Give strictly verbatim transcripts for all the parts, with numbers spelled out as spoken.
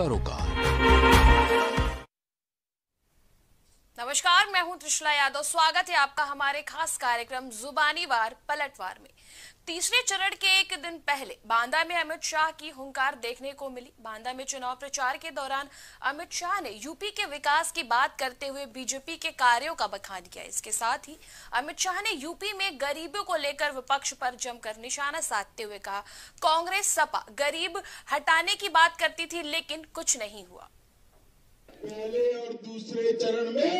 हिस्सा रोका। नमस्कार, मैं हूं त्रिशला यादव। स्वागत है आपका हमारे खास कार्यक्रम जुबानी वार पलटवार में। तीसरे चरण के एक दिन पहले बांदा में अमित शाह की हुंकार देखने को मिली। बांदा में चुनाव प्रचार के दौरान अमित शाह ने यूपी के विकास की बात करते हुए बीजेपी के कार्यों का बखान किया। इसके साथ ही अमित शाह ने यूपी में गरीबों को लेकर विपक्ष पर जमकर निशाना साधते हुए कहा, कांग्रेस सपा गरीब हटाने की बात करती थी लेकिन कुछ नहीं हुआ। पहले और दूसरे चरण में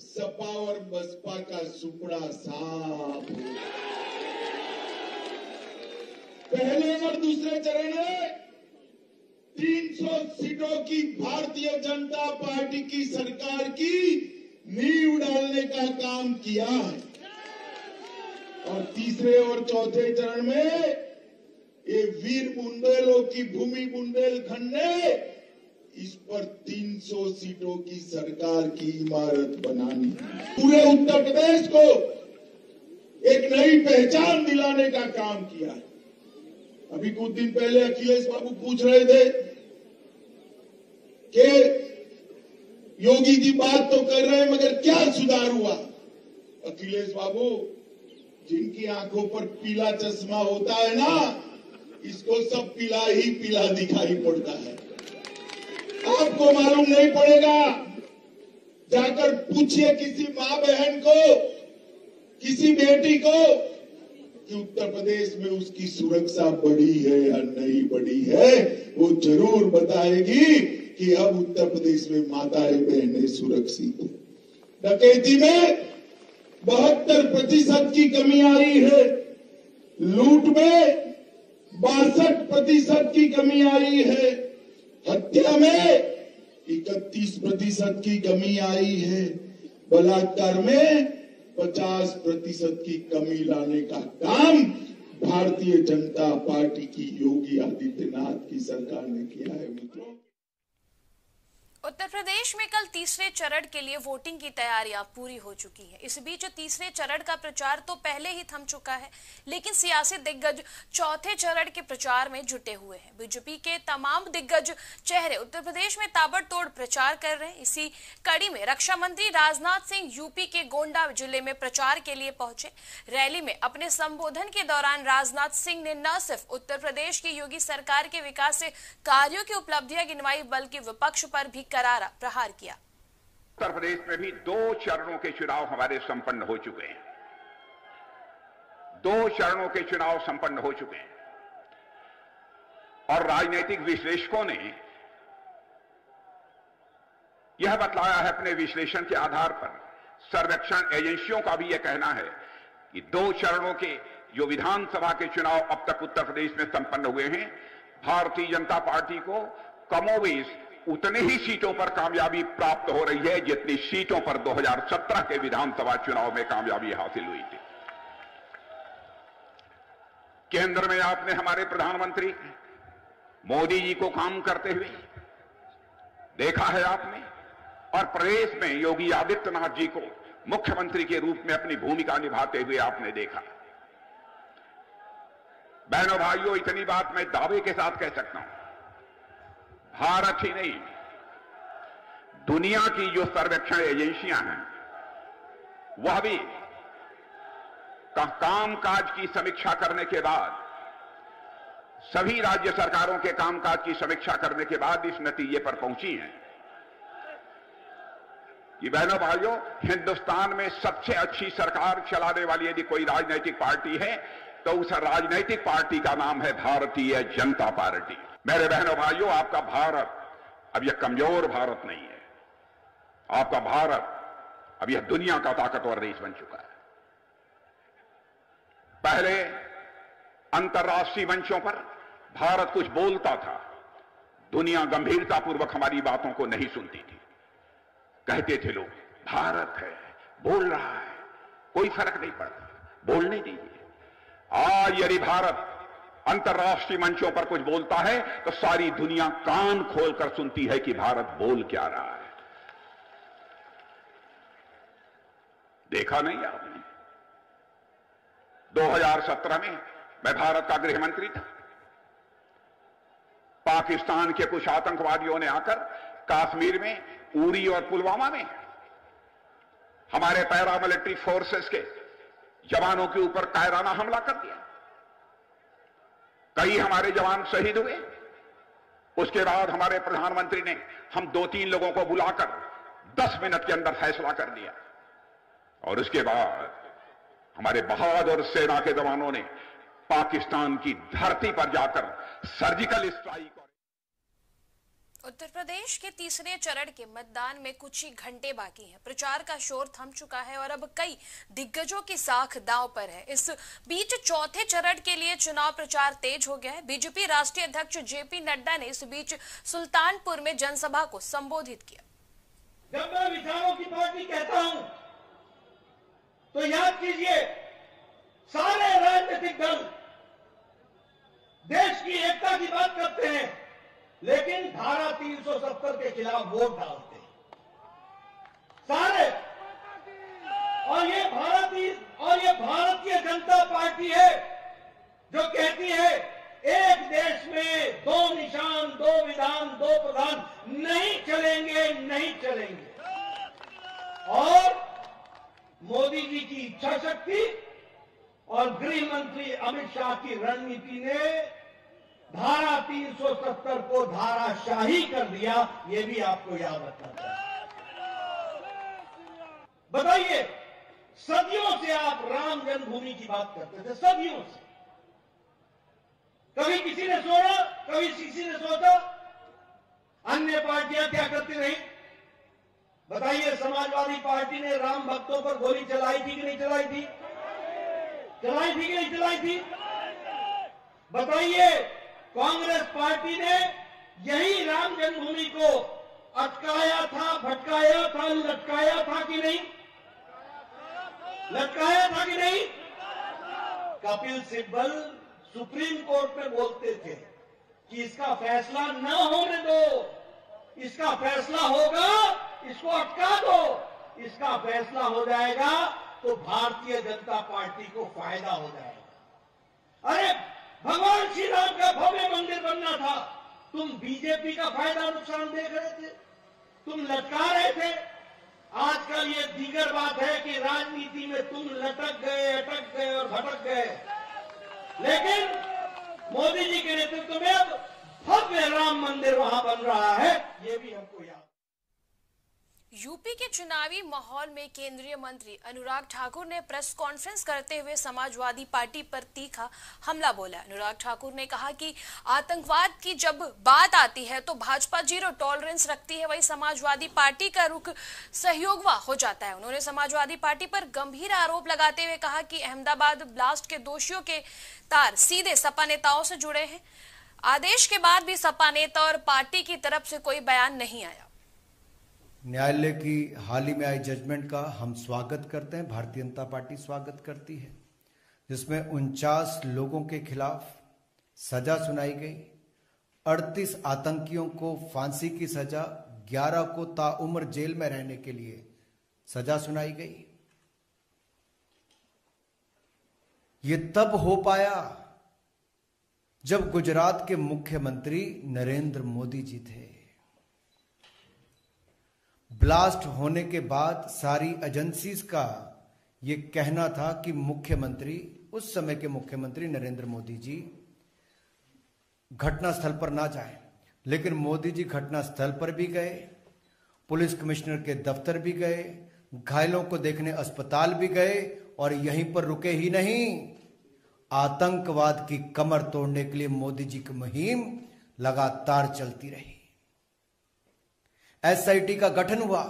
सपा और बसपा का सुपड़ा साफ। पहले और दूसरे चरण में तीन सौ सीटों की भारतीय जनता पार्टी की सरकार की नींव डालने का काम किया है और तीसरे और चौथे चरण में ये वीर बुंदेलों की भूमि बुंदेलखंड ने इस पर तीन सौ सीटों की सरकार की इमारत बनानी, पूरे उत्तर प्रदेश को एक नई पहचान दिलाने का काम किया है। अभी कुछ दिन पहले अखिलेश बाबू पूछ रहे थे कि योगी की बात तो कर रहे हैं मगर क्या सुधार हुआ। अखिलेश बाबू, जिनकी आंखों पर पीला चश्मा होता है ना, इसको सब पीला ही पीला दिखाई पड़ता है। आपको मालूम नहीं पड़ेगा, जाकर पूछिए किसी माँ बहन को, किसी बेटी को कि उत्तर प्रदेश में उसकी सुरक्षा बढ़ी है या नहीं बढ़ी है। वो जरूर बताएगी कि अब उत्तर प्रदेश में माताएं बहनें सुरक्षित है। डकैती में बहत्तर प्रतिशत की कमी आई है, लूट में बासठ प्रतिशत की कमी आई है, हत्या में इकतीस प्रतिशत की कमी आई है, बलात्कार में पचास प्रतिशत की कमी लाने का काम भारतीय जनता पार्टी की योगी आदित्यनाथ की सरकार ने किया है। मित्रों, उत्तर प्रदेश में कल तीसरे चरण के लिए वोटिंग की तैयारियां पूरी हो चुकी हैं। इस बीच तीसरे चरण का प्रचार तो पहले ही थम चुका है लेकिन सियासी दिग्गज चौथे चरण के प्रचार में जुटे हुए हैं। बीजेपी के तमाम दिग्गज चेहरे उत्तर प्रदेश में ताबड़तोड़ प्रचार कर रहे हैं। इसी कड़ी में रक्षा मंत्री राजनाथ सिंह यूपी के गोंडा जिले में प्रचार के लिए पहुंचे। रैली में अपने संबोधन के दौरान राजनाथ सिंह ने न सिर्फ उत्तर प्रदेश की योगी सरकार के विकास से कार्यों की उपलब्धियां गिनवाई बल्कि विपक्ष पर भी करारा प्रहार किया। उत्तर प्रदेश में भी दो चरणों के चुनाव हमारे संपन्न हो चुके हैं। दो चरणों के चुनाव संपन्न हो चुके हैं और राजनीतिक विश्लेषकों ने यह बतलाया है अपने विश्लेषण के आधार पर, सर्वेक्षण एजेंसियों का भी यह कहना है कि दो चरणों के जो विधानसभा के चुनाव अब तक उत्तर प्रदेश में संपन्न हुए हैं, भारतीय जनता पार्टी को कमोबेश उतने ही सीटों पर कामयाबी प्राप्त हो रही है जितनी सीटों पर दो हज़ार सत्रह के विधानसभा चुनाव में कामयाबी हासिल हुई थी। केंद्र में आपने हमारे प्रधानमंत्री मोदी जी को काम करते हुए देखा है आपने, और प्रदेश में योगी आदित्यनाथ जी को मुख्यमंत्री के रूप में अपनी भूमिका निभाते हुए आपने देखा। बहनों भाइयों, इतनी बात मैं दावे के साथ कह सकता हूं, भारत ही नहीं दुनिया की जो सर्वेक्षण एजेंसियां हैं वह भी का कामकाज की समीक्षा करने के बाद, सभी राज्य सरकारों के कामकाज की समीक्षा करने के बाद इस नतीजे पर पहुंची हैं कि बहनों भाइयों, हिंदुस्तान में सबसे अच्छी सरकार चलाने वाली यदि कोई राजनीतिक पार्टी है तो उस राजनीतिक पार्टी का नाम है भारतीय जनता पार्टी। मेरे बहनों भाइयों, आपका भारत अब यह कमजोर भारत नहीं है। आपका भारत अब यह दुनिया का ताकतवर देश बन चुका है। पहले अंतर्राष्ट्रीय मंचों पर भारत कुछ बोलता था, दुनिया गंभीरतापूर्वक हमारी बातों को नहीं सुनती थी। कहते थे लोग, भारत है, बोल रहा है, कोई फर्क नहीं पड़ता, बोलने दीजिए। आज यदि भारत अंतर्राष्ट्रीय मंचों पर कुछ बोलता है तो सारी दुनिया कान खोलकर सुनती है कि भारत बोल क्या रहा है। देखा नहीं आपने? दो हज़ार सत्रह में मैं भारत का गृह मंत्री था। पाकिस्तान के कुछ आतंकवादियों ने आकर कश्मीर में, उरी और पुलवामा में हमारे पैरा मिलिट्री फोर्सेस के जवानों के ऊपर कायराना हमला कर दिया। कई हमारे जवान शहीद हुए। उसके बाद हमारे प्रधानमंत्री ने हम दो तीन लोगों को बुलाकर दस मिनट के अंदर फैसला कर दिया और उसके बाद हमारे बहादुर सेना के जवानों ने पाकिस्तान की धरती पर जाकर सर्जिकल स्ट्राइक। उत्तर प्रदेश के तीसरे चरण के मतदान में कुछ ही घंटे बाकी हैं। प्रचार का शोर थम चुका है और अब कई दिग्गजों की साख दांव पर है। इस बीच चौथे चरण के लिए चुनाव प्रचार तेज हो गया है। बीजेपी राष्ट्रीय अध्यक्ष जेपी नड्डा ने इस बीच सुल्तानपुर में जनसभा को संबोधित किया। जब मैं विचारों की पार्टी कहता हूं तो याद कीजिए, सारे राजनीतिक दल देश की एकता की बात करते हैं लेकिन धारा तीन सौ सत्तर के खिलाफ वोट डालते हैं सारे। और ये भारतीय और ये भारतीय जनता पार्टी है जो कहती है एक देश में दो निशान, दो विधान, दो प्रधान नहीं चलेंगे, नहीं चलेंगे। और मोदी जी की इच्छा शक्ति और गृह मंत्री अमित शाह की रणनीति ने धारा तीन सौ सत्तर को धाराशाही कर दिया, ये भी आपको याद रखना चाहिए। बताइए, सदियों से आप राम जन्मभूमि की बात करते थे, सदियों से। कभी किसी ने सोचा, कभी किसी ने सोचा, अन्य पार्टियां क्या करती रही? बताइए, समाजवादी पार्टी ने राम भक्तों पर गोली चलाई थी कि नहीं चलाई थी? चलाई थी कि नहीं चलाई थी? बताइए, कांग्रेस पार्टी ने यही राम जन्मभूमि को अटकाया था, भटकाया था, लटकाया था कि नहीं? लटकाया था कि नहीं? कपिल सिब्बल सुप्रीम कोर्ट में बोलते थे कि इसका फैसला ना होने दो, इसका फैसला होगा, इसको अटका दो, इसका फैसला हो जाएगा तो भारतीय जनता पार्टी को फायदा हो जाएगा। अरे, भगवान श्री राम का भव्य मंदिर बनना था, तुम बीजेपी का फायदा नुकसान देख रहे थे, तुम लटका रहे थे। आजकल ये दीगर बात है कि राजनीति में तुम लटक गए, अटक गए और भटक गए, लेकिन मोदी जी के नेतृत्व में अब भव्य राम मंदिर वहां बन रहा है, ये भी हमको याद। यूपी के चुनावी माहौल में केंद्रीय मंत्री अनुराग ठाकुर ने प्रेस कॉन्फ्रेंस करते हुए समाजवादी पार्टी पर तीखा हमला बोला। अनुराग ठाकुर ने कहा कि आतंकवाद की जब बात आती है तो भाजपा जीरो टॉलरेंस रखती है, वही समाजवादी पार्टी का रुख सहयोगवा हो जाता है। उन्होंने समाजवादी पार्टी पर गंभीर आरोप लगाते हुए कहा कि अहमदाबाद ब्लास्ट के दोषियों के तार सीधे सपा नेताओं से जुड़े हैं। आदेश के बाद भी सपा नेता और पार्टी की तरफ से कोई बयान नहीं आया। न्यायालय की हाल ही में आई जजमेंट का हम स्वागत करते हैं, भारतीय जनता पार्टी स्वागत करती है, जिसमें उनचास लोगों के खिलाफ सजा सुनाई गई, अड़तीस आतंकियों को फांसी की सजा, ग्यारह को ताउम्र जेल में रहने के लिए सजा सुनाई गई। ये तब हो पाया जब गुजरात के मुख्यमंत्री नरेंद्र मोदी जी थे। ब्लास्ट होने के बाद सारी एजेंसीज का ये कहना था कि मुख्यमंत्री, उस समय के मुख्यमंत्री नरेंद्र मोदी जी घटनास्थल पर ना जाएं, लेकिन मोदी जी घटनास्थल पर भी गए, पुलिस कमिश्नर के दफ्तर भी गए, घायलों को देखने अस्पताल भी गए और यहीं पर रुके ही नहीं, आतंकवाद की कमर तोड़ने के लिए मोदी जी की मुहिम लगातार चलती रही। एस आई टी का गठन हुआ,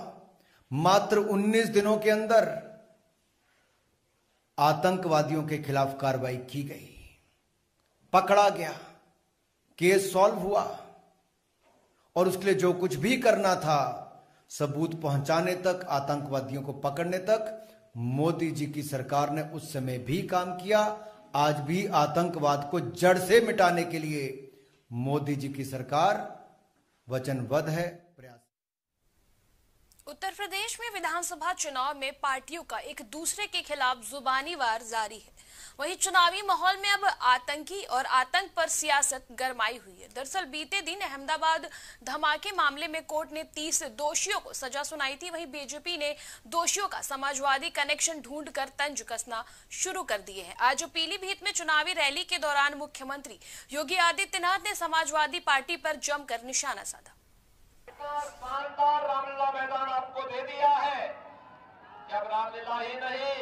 मात्र उन्नीस दिनों के अंदर आतंकवादियों के खिलाफ कार्रवाई की गई, पकड़ा गया, केस सॉल्व हुआ और उसके लिए जो कुछ भी करना था, सबूत पहुंचाने तक, आतंकवादियों को पकड़ने तक, मोदी जी की सरकार ने उस समय भी काम किया। आज भी आतंकवाद को जड़ से मिटाने के लिए मोदी जी की सरकार वचनबद्ध है। उत्तर प्रदेश में विधानसभा चुनाव में पार्टियों का एक दूसरे के खिलाफ जुबानी वार जारी है। वहीं चुनावी माहौल में अब आतंकी और आतंक पर सियासत गरमाई हुई है। दरअसल बीते दिन अहमदाबाद धमाके मामले में कोर्ट ने तीस दोषियों को सजा सुनाई थी। वहीं बीजेपी ने दोषियों का समाजवादी कनेक्शन ढूंढकर तंज कसना शुरू कर दिए हैं। आज पीलीभीत में चुनावी रैली के दौरान मुख्यमंत्री योगी आदित्यनाथ ने समाजवादी पार्टी पर जमकर निशाना साधा। शानदार रामलीला मैदान आपको दे दिया है कि अब रामलीला ही नहीं,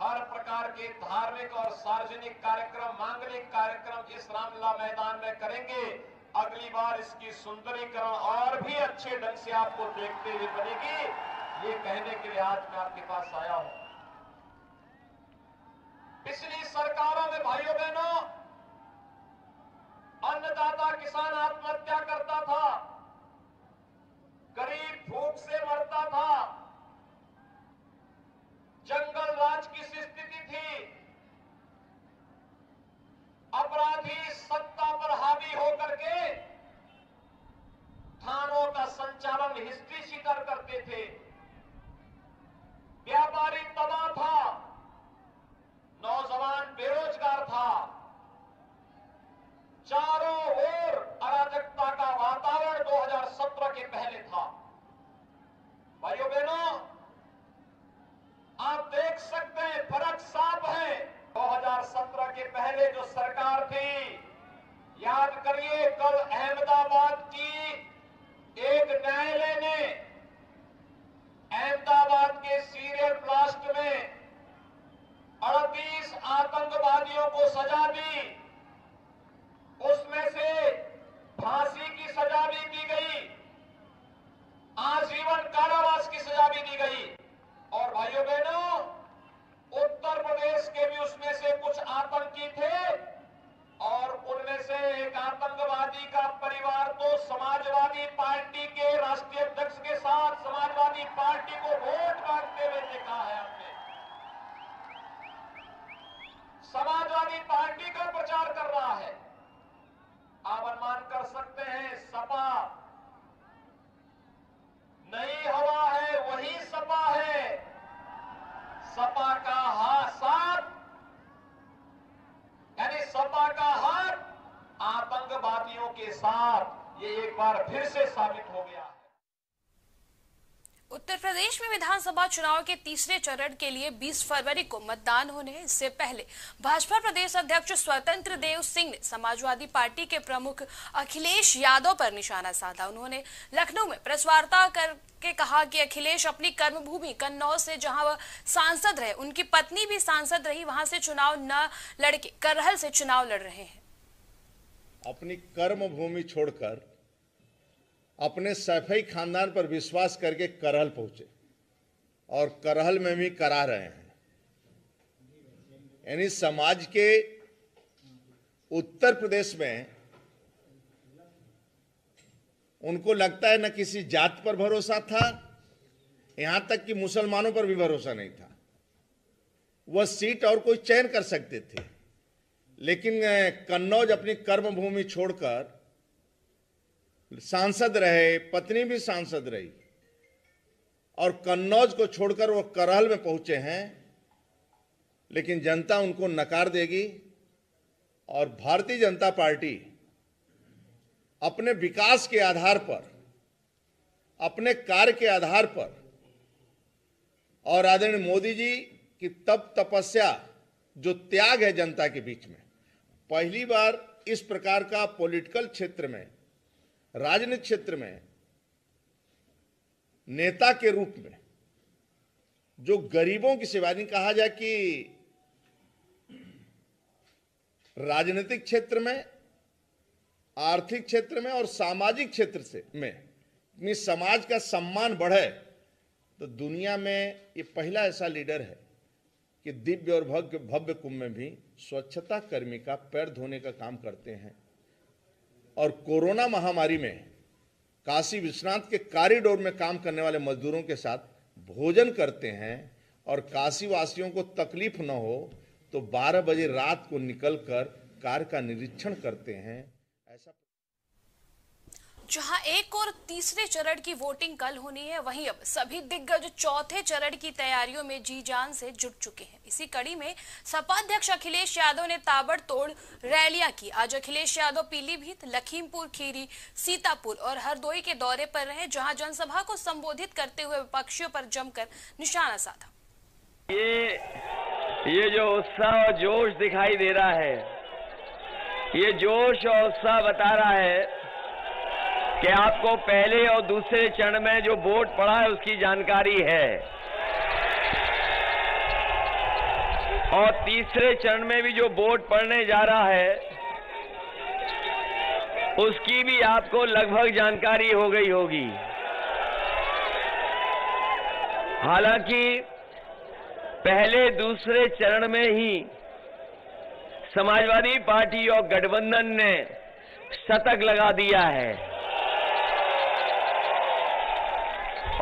हर प्रकार के धार्मिक और सार्वजनिक कार्यक्रम, मांगलिक कार्यक्रम इस रामलीला मैदान में करेंगे। अगली बार इसकी सुंदरीकरण और भी अच्छे ढंग से आपको देखते हुए बनेगी। ये कहने के लिए आज मैं आपके पास आया हूं। पिछली सरकारों में भाइयों बहनों, अन्नदाता किसान आत्महत्या करता था, गरीब भूख से मरता था, जंगल राज की स्थिति थी, अपराधी सत्ता पर हावी होकर के थानों का संचालन हिस्ट्री शिकार करते थे, व्यापारी तबाह था, नौजवान बेरोजगार था, चारों ओर अराजकता का वातावरण दो हज़ार सत्रह के पहले था। भाइयों बहनों, आप देख सकते हैं फर्क साफ है। दो हज़ार सत्रह के पहले जो सरकार थी, याद करिए, कल अहमदाबाद की एक न्यायालय ने अहमदाबाद के सीरियल ब्लास्ट में अड़तीस आतंकवादियों को सजा दी। उसमें से फांसी की सजा भी दी गई, आजीवन कारावास की सजा भी दी गई। और भाइयों बहनों, उत्तर प्रदेश के भी उसमें से कुछ आतंकी थे और उनमें से एक आतंकवादी का परिवार तो समाजवादी पार्टी के राष्ट्रीय अध्यक्ष के साथ समाजवादी पार्टी को वोट मांगते हुए देखा है आपने। समाजवादी पार्टी का प्रचार कर रहा है। आप अनुमान कर सकते हैं सपा नई हवा है, वही सपा है। सपा का हाथ साथ यानी सपा का हाथ आतंकवादियों के साथ, ये एक बार फिर से साबित हो गया। उत्तर प्रदेश में विधानसभा चुनाव के तीसरे चरण के लिए बीस फरवरी को मतदान होने हैं। इससे पहले भाजपा प्रदेश अध्यक्ष स्वतंत्र देव सिंह ने समाजवादी पार्टी के प्रमुख अखिलेश यादव पर निशाना साधा। उन्होंने लखनऊ में प्रेस वार्ता करके कहा कि अखिलेश अपनी कर्मभूमि कन्नौज से, जहां वह सांसद रहे, उनकी पत्नी भी सांसद रही, वहां से चुनाव न लड़के करहल से चुनाव लड़ रहे हैं। अपनी कर्मभूमि छोड़कर अपने सैफई खानदान पर विश्वास करके करहल पहुंचे और करहल में भी करा रहे हैं। यानी समाज के उत्तर प्रदेश में उनको लगता है न किसी जात पर भरोसा था, यहां तक कि मुसलमानों पर भी भरोसा नहीं था। वह सीट और कोई चयन कर सकते थे, लेकिन कन्नौज अपनी कर्मभूमि छोड़कर सांसद रहे, पत्नी भी सांसद रही, और कन्नौज को छोड़कर वो करहल में पहुंचे हैं। लेकिन जनता उनको नकार देगी और भारतीय जनता पार्टी अपने विकास के आधार पर, अपने कार्य के आधार पर और आदरणीय मोदी जी की तप तपस्या जो त्याग है जनता के बीच में, पहली बार इस प्रकार का पॉलिटिकल क्षेत्र में, राजनीतिक क्षेत्र में नेता के रूप में जो गरीबों की सेवा, नहीं कहा जाए कि राजनीतिक क्षेत्र में, आर्थिक क्षेत्र में और सामाजिक क्षेत्र से में अपनी समाज का सम्मान बढ़े, तो दुनिया में ये पहला ऐसा लीडर है कि दिव्य और भव्य भव्य कुंभ में भी स्वच्छता कर्मी का पैर धोने का काम करते हैं। और कोरोना महामारी में काशी विश्वनाथ के कॉरिडोर में काम करने वाले मजदूरों के साथ भोजन करते हैं और काशी वासियों को तकलीफ न हो तो बारह बजे रात को निकलकर कार्य का निरीक्षण करते हैं। ऐसा जहां एक और तीसरे चरण की वोटिंग कल होनी है, वहीं अब सभी दिग्गज चौथे चरण की तैयारियों में जी जान से जुट चुके हैं। इसी कड़ी में सपा अध्यक्ष अखिलेश यादव ने ताबड़तोड़ रैलियां की। आज अखिलेश यादव पीलीभीत, लखीमपुर खीरी, सीतापुर और हरदोई के दौरे पर रहे, जहां जनसभा को संबोधित करते हुए विपक्षियों पर जमकर निशाना साधा। ये ये जो उत्साह और जोश दिखाई दे रहा है, ये जोश और उत्साह बता रहा है कि आपको पहले और दूसरे चरण में जो वोट पड़ा है उसकी जानकारी है, और तीसरे चरण में भी जो वोट पड़ने जा रहा है उसकी भी आपको लगभग जानकारी हो गई होगी। हालांकि पहले दूसरे चरण में ही समाजवादी पार्टी और गठबंधन ने शतक लगा दिया है,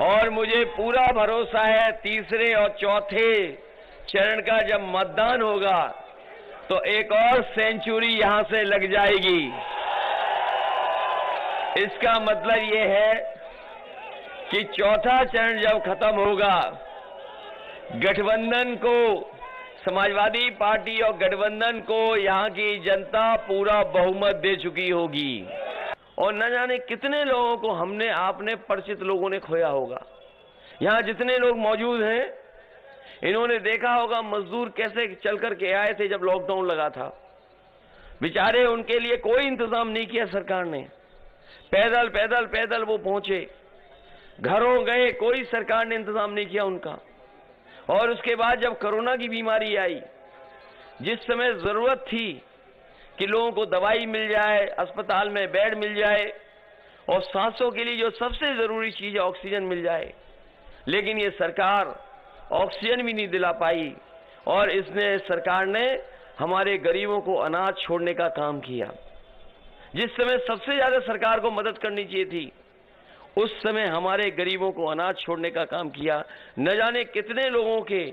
और मुझे पूरा भरोसा है तीसरे और चौथे चरण का जब मतदान होगा तो एक और सेंचुरी यहां से लग जाएगी। इसका मतलब ये है कि चौथा चरण जब खत्म होगा, गठबंधन को, समाजवादी पार्टी और गठबंधन को यहां की जनता पूरा बहुमत दे चुकी होगी, और न जाने कितने लोगों को हमने आपने परिचित लोगों ने खोया होगा। यहाँ जितने लोग मौजूद हैं, इन्होंने देखा होगा मजदूर कैसे चल कर के आए थे जब लॉकडाउन लगा था। बेचारे, उनके लिए कोई इंतजाम नहीं किया सरकार ने। पैदल पैदल पैदल वो पहुंचे, घरों गए, कोई सरकार ने इंतजाम नहीं किया उनका। और उसके बाद जब कोरोना की बीमारी आई, जिस समय जरूरत थी कि लोगों को दवाई मिल जाए, अस्पताल में बेड मिल जाए, और सांसों के लिए जो सबसे जरूरी चीज है ऑक्सीजन मिल जाए, लेकिन ये सरकार ऑक्सीजन भी नहीं दिला पाई, और इसने सरकार ने हमारे गरीबों को अनाज छोड़ने का काम किया। जिस समय सबसे ज्यादा सरकार को मदद करनी चाहिए थी, उस समय हमारे गरीबों को अनाज छोड़ने का काम किया। न जाने कितने लोगों के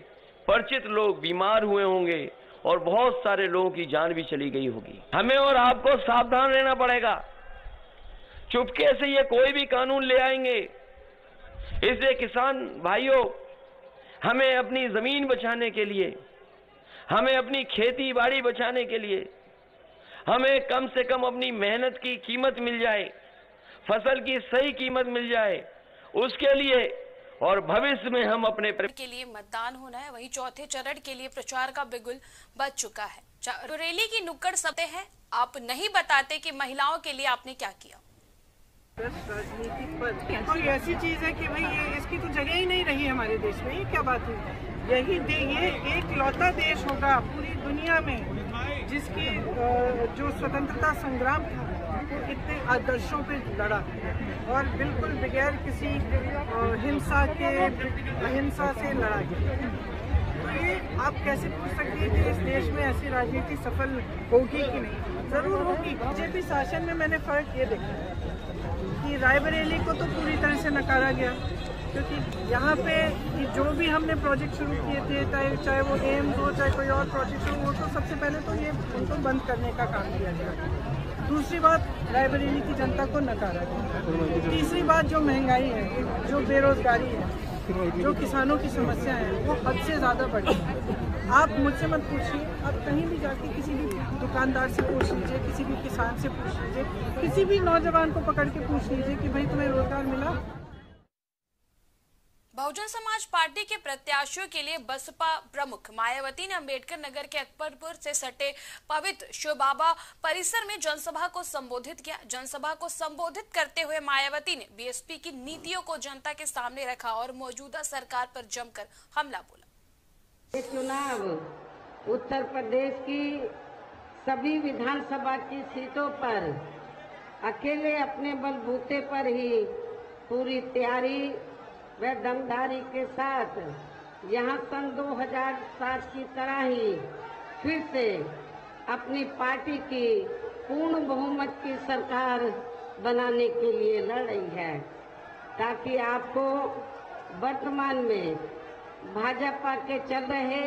परिचित लोग बीमार हुए होंगे, और बहुत सारे लोगों की जान भी चली गई होगी। हमें और आपको सावधान रहना पड़ेगा। चुपके से ये कोई भी कानून ले आएंगे। इसलिए किसान भाइयों, हमें अपनी जमीन बचाने के लिए, हमें अपनी खेती बाड़ी बचाने के लिए, हमें कम से कम अपनी मेहनत की कीमत मिल जाए, फसल की सही कीमत मिल जाए, उसके लिए और भविष्य में हम अपने के लिए मतदान होना है। वहीं चौथे चरण के लिए प्रचार का बिगुल बज चुका है। रैली की नुक्कड़ सत्य है, आप नहीं बताते कि महिलाओं के लिए आपने क्या किया। कोई ऐसी चीज है कि भाई ये इसकी तो जगह ही नहीं रही हमारे देश में, ये क्या बात है। यही दे ये एक लौता देश होगा पूरी दुनिया में जिसकी जो स्वतंत्रता संग्राम था इतने आदर्शों पे लड़ा, और बिल्कुल बगैर किसी हिंसा के, अहिंसा से लड़ा। तो ये आप कैसे पूछ सकते हैं कि इस देश में ऐसी राजनीति सफल होगी कि नहीं। जरूर होगी। बीजेपी शासन में मैंने फर्क ये देखा कि रायबरेली को तो पूरी तरह से नकारा गया, क्योंकि यहाँ पे जो भी हमने प्रोजेक्ट शुरू किए थे, चाहे चाहे वो एम्स हो, चाहे कोई और प्रोजेक्ट हो, वो तो सबसे पहले तो ये उनको बंद करने का काम किया गया। दूसरी बात, रायबरेली की जनता को नकारा गया। तीसरी बात, जो महंगाई है, जो बेरोजगारी है, जो किसानों की समस्या है, वो हद से ज़्यादा बढ़ी। आप मुझसे मत पूछिए, आप कहीं भी जाके किसी भी दुकानदार से पूछ लीजिए, किसी भी किसान से पूछ लीजिए, किसी भी नौजवान को पकड़ के पूछ लीजिए कि भाई तुम्हें रोजगार मिला। बहुजन समाज पार्टी के प्रत्याशियों के लिए बसपा प्रमुख मायावती ने अम्बेडकर नगर के अकबरपुर से सटे पवित्र शिव बाबा परिसर में जनसभा को संबोधित किया। जनसभा को संबोधित करते हुए मायावती ने बीएसपी की नीतियों को जनता के सामने रखा और मौजूदा सरकार पर जमकर हमला बोला। ये चुनाव उत्तर प्रदेश की सभी विधानसभा की सीटों पर अकेले अपने बलबूते पर ही पूरी तैयारी वह दमदारी के साथ यहाँ सन दो हज़ार सात की तरह ही फिर से अपनी पार्टी की पूर्ण बहुमत की सरकार बनाने के लिए लड़ रही है, ताकि आपको वर्तमान में भाजपा के चल रहे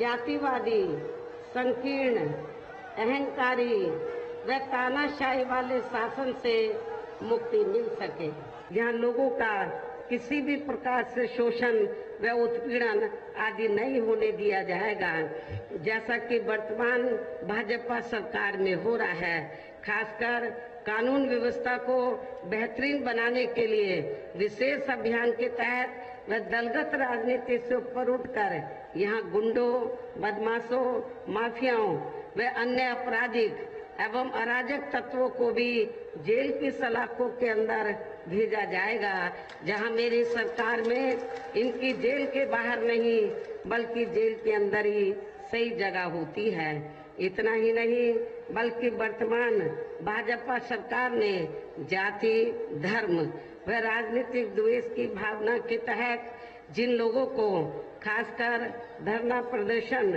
जातिवादी, संकीर्ण, अहंकारी व तानाशाही वाले शासन से मुक्ति मिल सके, जहाँ लोगों का किसी भी प्रकार से शोषण व उत्पीड़न आदि नहीं होने दिया जाएगा, जैसा कि वर्तमान भाजपा सरकार में हो रहा है। खासकर कानून व्यवस्था को बेहतरीन बनाने के लिए विशेष अभियान के तहत व दलगत राजनीति से ऊपर उठकर यहाँ गुंडों, बदमाशों, माफियाओं व अन्य आपराधिक एवं अराजक तत्वों को भी जेल की सलाखों के अंदर भेजा जाएगा, जहां मेरी सरकार में इनकी जेल के बाहर नहीं बल्कि जेल के अंदर ही सही जगह होती है। इतना ही नहीं बल्कि वर्तमान भाजपा सरकार ने जाति, धर्म व राजनीतिक द्वेष की भावना के तहत जिन लोगों को खासकर धरना प्रदर्शन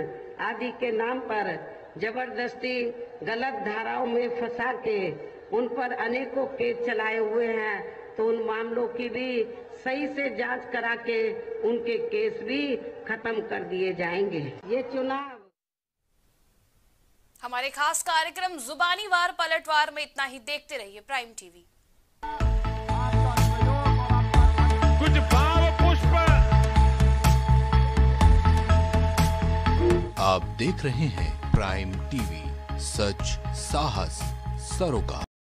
आदि के नाम पर जबरदस्ती गलत धाराओं में फंसा के उन पर अनेकों केस चलाए हुए हैं, तो उन मामलों की भी सही से जांच करा के उनके केस भी खत्म कर दिए जाएंगे। ये चुनाव हमारे खास कार्यक्रम जुबानी वार पलटवार में इतना ही। देखते रहिए प्राइम टीवी। कुछ भाव पुष्प आप देख रहे हैं प्राइम टीवी, सच, साहस, सरोकार।